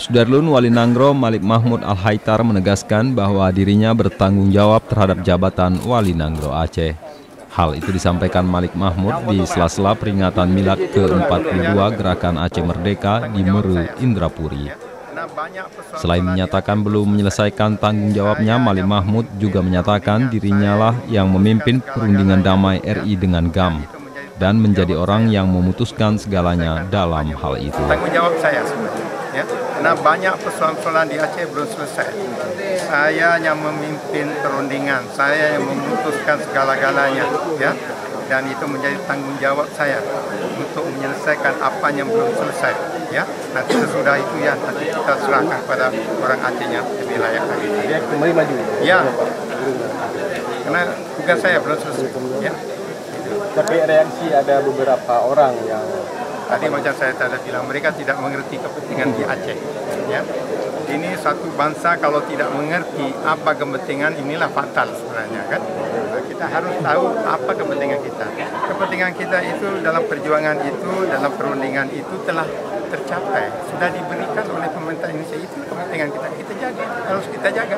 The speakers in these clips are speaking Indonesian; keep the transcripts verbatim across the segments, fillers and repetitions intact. Sudarlun Wali Nanggroe Malik Mahmud Al-Haytar menegaskan bahwa dirinya bertanggung jawab terhadap jabatan Wali Nanggroe Aceh. Hal itu disampaikan Malik Mahmud di sela-sela peringatan milad ke empat puluh dua Gerakan Aceh Merdeka di Meureue, Indrapuri. Selain menyatakan belum menyelesaikan tanggung jawabnya, Malik Mahmud juga menyatakan dirinya lah yang memimpin perundingan damai R I dengan G A M dan menjadi orang yang memutuskan segalanya dalam hal itu. Tanggung jawab saya sebenarnya. Ya, karena banyak persoalan-persoalan di Aceh belum selesai. Saya yang memimpin perundingan, saya yang memutuskan segala-galanya, ya. Dan itu menjadi tanggung jawab saya untuk menyelesaikan apa yang belum selesai, ya. Nanti sesudah itu ya, nanti kita serahkan pada orang Acehnya lebih layak lagi. Ya, kembali maju. Ya, karena tugas saya belum selesai, ya. Tapi reaksi ada beberapa orang yang tadi macam saya tadi bilang, mereka tidak mengerti kepentingan di Aceh. Ya. Ini satu bangsa kalau tidak mengerti apa kepentingan, inilah fatal sebenarnya, kan? Kita harus tahu apa kepentingan kita. Kepentingan kita itu dalam perjuangan itu, dalam perundingan itu telah tercapai. Sudah diberikan oleh pemerintah Indonesia, itu kepentingan kita. Kita jaga, harus kita jaga.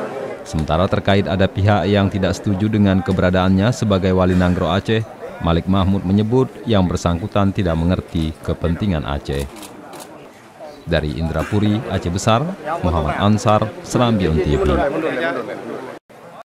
Sementara terkait ada pihak yang tidak setuju dengan keberadaannya sebagai Wali Nanggroe Aceh, Malik Mahmud menyebut yang bersangkutan tidak mengerti kepentingan Aceh. Dari Indrapuri, Aceh Besar, Muhammad Ansar, Serambi T V.